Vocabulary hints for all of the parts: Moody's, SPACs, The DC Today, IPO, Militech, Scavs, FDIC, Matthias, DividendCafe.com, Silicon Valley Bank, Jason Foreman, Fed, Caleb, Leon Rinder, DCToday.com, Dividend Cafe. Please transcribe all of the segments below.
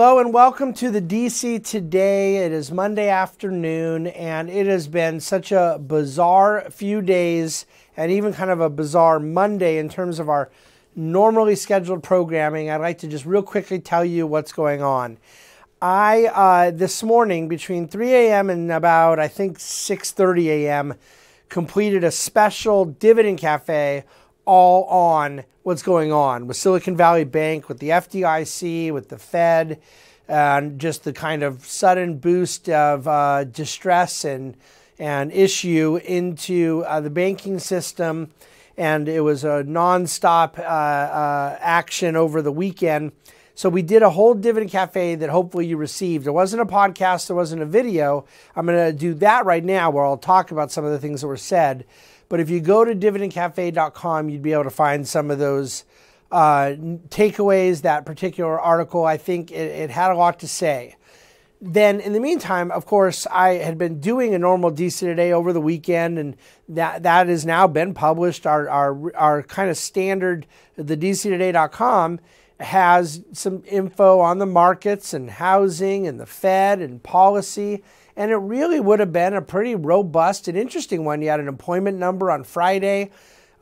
Hello and welcome to the DC Today. It is Monday afternoon and it has been such a bizarre few days and even kind of a bizarre Monday in terms of our normally scheduled programming. I'd like to just real quickly tell you what's going on. I this morning between 3 a.m. and about I think 6:30 a.m. completed a special Dividend Cafe all on what's going on with Silicon Valley Bank, with the FDIC, with the Fed, and just the kind of sudden boost of distress and issue into the banking system. And it was a nonstop action over the weekend. So we did a whole Dividend Cafe that hopefully you received. There wasn't a podcast, there wasn't a video. I'm going to do that right now where I'll talk about some of the things that were said. But if you go to DividendCafe.com, you'd be able to find some of those takeaways, that particular article. I think it had a lot to say. Then in the meantime, of course, I had been doing a normal DC Today over the weekend, and that has now been published. Our kind of standard, the DCToday.com, has some info on the markets and housing and the Fed and policy. And it really would have been a pretty robust and interesting one. You had an employment number on Friday.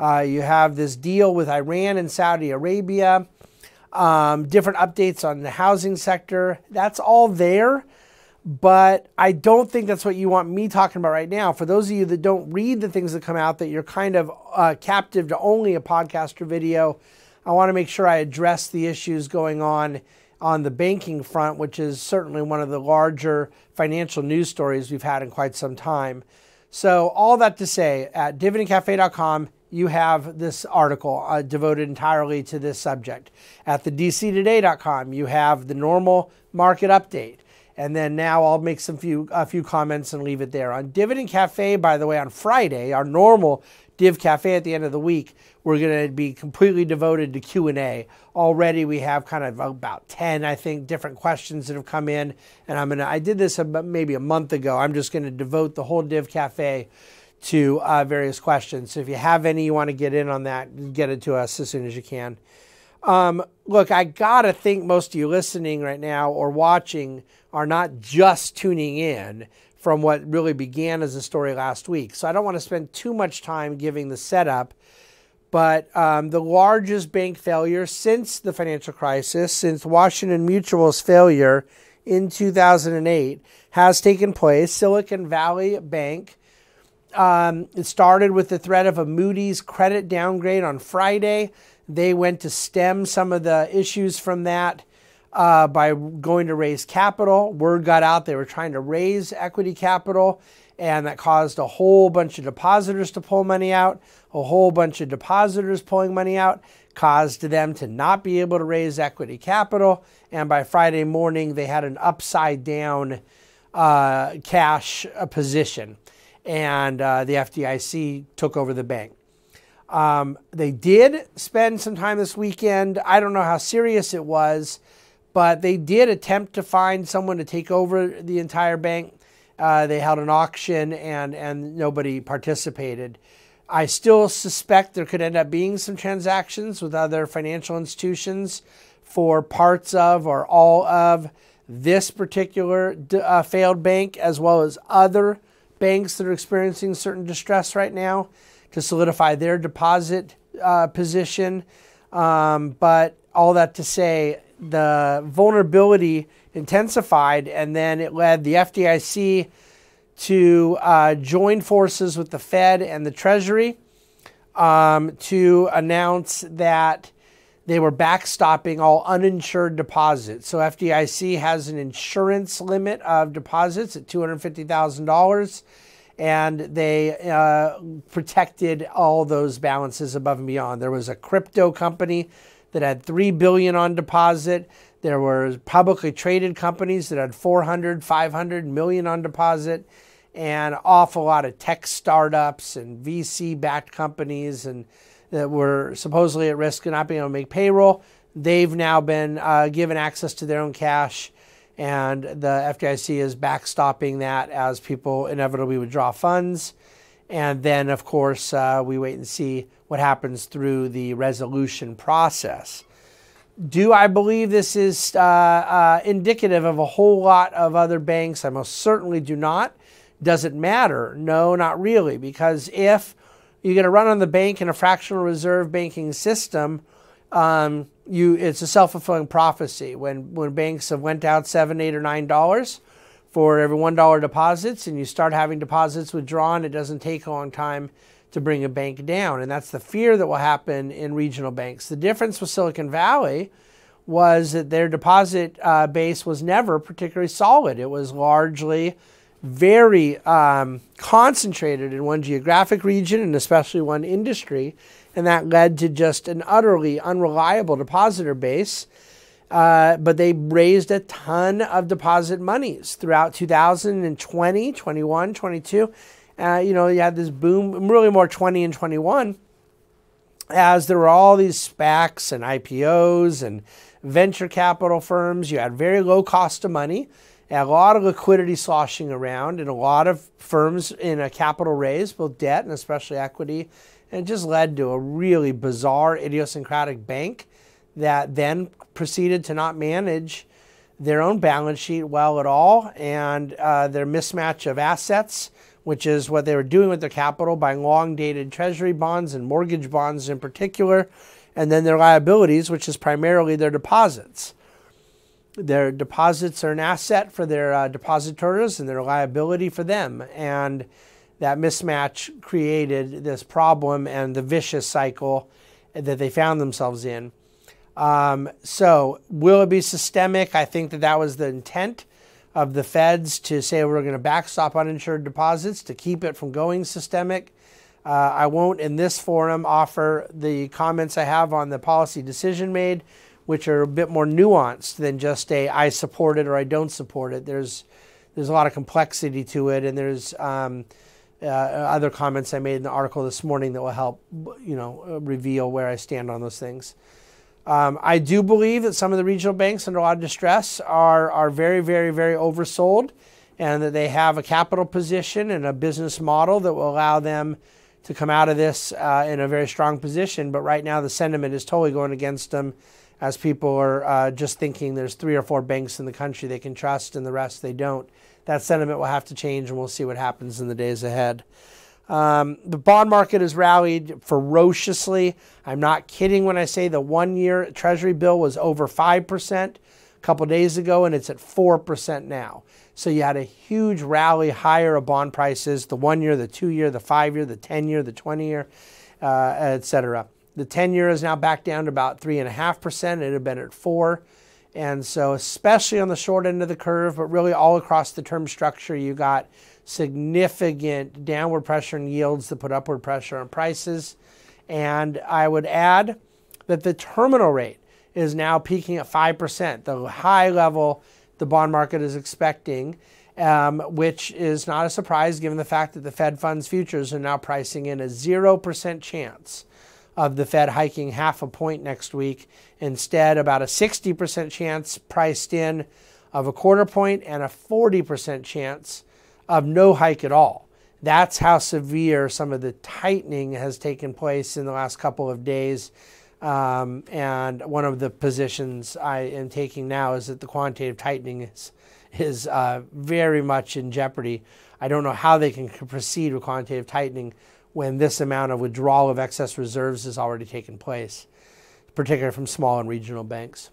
You have this deal with Iran and Saudi Arabia. Different updates on the housing sector. That's all there. But I don't think that's what you want me talking about right now. For those of you that don't read the things that come out, that you're kind of captive to only a podcast or video, I want to make sure I address the issues going on the banking front, which is certainly one of the larger financial news stories we've had in quite some time. So all that to say, at DividendCafe.com, you have this article devoted entirely to this subject. At the DCToday.com, you have the normal market update. And then now I'll make a few comments and leave it there. On Dividend Cafe, by the way, on Friday, our normal Div Cafe at the end of the week, we're going to be completely devoted to Q&A. Already we have kind of about 10, I think, different questions that have come in. And I did this about maybe a month ago. I'm just going to devote the whole Div Cafe to various questions. So if you have any you want to get in on that, get it to us as soon as you can. Look, I gotta think most of you listening right now or watching are not just tuning in from what really began as a story last week. So I don't want to spend too much time giving the setup, but the largest bank failure since the financial crisis, since Washington Mutual's failure in 2008, has taken place. Silicon Valley Bank. It started with the threat of a Moody's credit downgrade on Friday. They went to stem some of the issues from that by going to raise capital. Word got out they were trying to raise equity capital, and that caused a whole bunch of depositors to pull money out. A whole bunch of depositors pulling money out caused them to not be able to raise equity capital, and by Friday morning they had an upside down cash position, and the FDIC took over the bank. They did spend some time this weekend. I don't know how serious it was, but they did attempt to find someone to take over the entire bank. They held an auction and nobody participated. I still suspect there could end up being some transactions with other financial institutions for parts of or all of this particular failed bank, as well as other banks that are experiencing certain distress right now, to solidify their deposit position. But all that to say, the vulnerability intensified, and then it led the FDIC to join forces with the Fed and the Treasury to announce that they were backstopping all uninsured deposits. So FDIC has an insurance limit of deposits at $250,000. And they protected all those balances above and beyond. There was a crypto company that had $3 billion on deposit. There were publicly traded companies that had $400, $500 million on deposit, and an awful lot of tech startups and VC-backed companies and that were supposedly at risk of not being able to make payroll. They've now been given access to their own cash, and the FDIC is backstopping that as people inevitably withdraw funds. And then, of course, we wait and see what happens through the resolution process. Do I believe this is indicative of a whole lot of other banks? I most certainly do not. Does it matter? No, not really, because if you're going to run on the bank in a fractional reserve banking system, it's a self-fulfilling prophecy. When banks have went out $7, $8, or $9 for every $1 deposits, and you start having deposits withdrawn, it doesn't take a long time to bring a bank down. And that's the fear that will happen in regional banks. The difference with Silicon Valley was that their deposit base was never particularly solid. It was largely very concentrated in one geographic region and especially one industry. And that led to just an utterly unreliable depositor base. But they raised a ton of deposit monies throughout 2020, 21, 22. You know, you had this boom, really more 20 and 21, as there were all these SPACs and IPOs and venture capital firms. You had very low cost of money, a lot of liquidity sloshing around, and a lot of firms in a capital raise, both debt and especially equity. And it just led to a really bizarre, idiosyncratic bank that then proceeded to not manage their own balance sheet well at all, and their mismatch of assets, which is what they were doing with their capital, buying long-dated treasury bonds and mortgage bonds in particular, and then their liabilities, which is primarily their deposits. Their deposits are an asset for their depositors and their liability for them. And that mismatch created this problem and the vicious cycle that they found themselves in. So will it be systemic? I think that that was the intent of the Feds, to say we're going to backstop uninsured deposits to keep it from going systemic. I won't in this forum offer the comments I have on the policy decision made, which are a bit more nuanced than just a I support it or I don't support it. There's a lot of complexity to it, and there's other comments I made in the article this morning that will help, you know, reveal where I stand on those things. I do believe that some of the regional banks under a lot of distress are very, very, very oversold, and that they have a capital position and a business model that will allow them to come out of this in a very strong position. But right now the sentiment is totally going against them, as people are just thinking there's 3 or 4 banks in the country they can trust and the rest they don't. That sentiment will have to change, and we'll see what happens in the days ahead. The bond market has rallied ferociously. I'm not kidding when I say the one-year Treasury bill was over 5% a couple days ago, and it's at 4% now. So you had a huge rally higher of bond prices, the 1-year, the 2-year, the 5-year, the 10-year, the 20-year, et cetera. The 10-year is now back down to about 3.5%. It had been at 4%. And so especially on the short end of the curve, but really all across the term structure, you got significant downward pressure in yields that put upward pressure on prices. And I would add that the terminal rate is now peaking at 5%, the high level the bond market is expecting, which is not a surprise given the fact that the Fed funds futures are now pricing in a 0% chance of the Fed hiking half a point next week. Instead, about a 60% chance priced in of a quarter point, and a 40% chance of no hike at all. That's how severe some of the tightening has taken place in the last couple of days. And one of the positions I am taking now is that the quantitative tightening is very much in jeopardy. I don't know how they can proceed with quantitative tightening when this amount of withdrawal of excess reserves has already taken place, particularly from small and regional banks.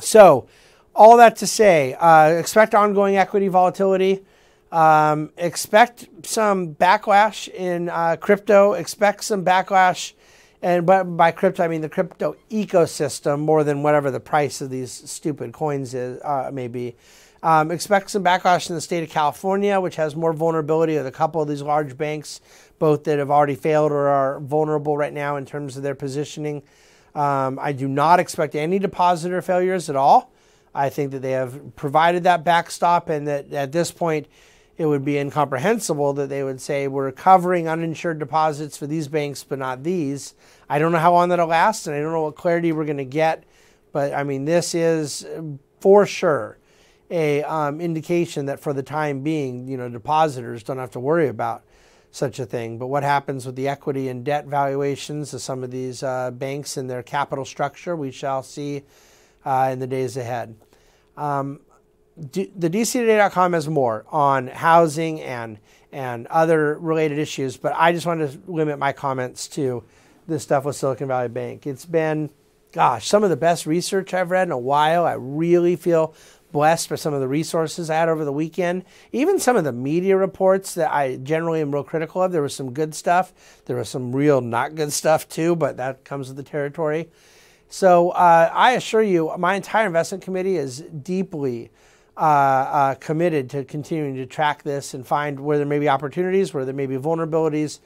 So all that to say, expect ongoing equity volatility, expect some backlash in crypto, expect some backlash, and by crypto I mean the crypto ecosystem more than whatever the price of these stupid coins is, may be. Expect some backlash in the state of California, which has more vulnerability with a couple of these large banks, both that have already failed or are vulnerable right now in terms of their positioning. I do not expect any depositor failures at all. I think that they have provided that backstop, and that at this point it would be incomprehensible that they would say we're covering uninsured deposits for these banks but not these. I don't know how long that'll last, and I don't know what clarity we're going to get, but I mean, this is for sure a indication that for the time being, you know, depositors don't have to worry about such a thing. But what happens with the equity and debt valuations of some of these banks and their capital structure, we shall see in the days ahead. The DCToday.com has more on housing and other related issues, but I just wanted to limit my comments to this stuff with Silicon Valley Bank. It's been, gosh, some of the best research I've read in a while. I really feel blessed by some of the resources I had over the weekend. Even some of the media reports that I generally am real critical of, there was some good stuff. There was some real not good stuff too, but that comes with the territory. So I assure you, my entire investment committee is deeply committed to continuing to track this and find where there may be opportunities, where there may be vulnerabilities.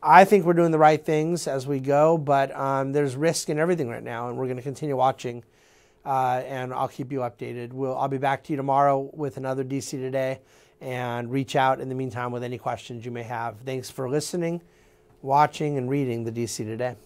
I think we're doing the right things as we go, but there's risk in everything right now, and we're going to continue watching. And I'll keep you updated. I'll be back to you tomorrow with another DC Today, and reach out in the meantime with any questions you may have. Thanks for listening, watching, and reading the DC Today.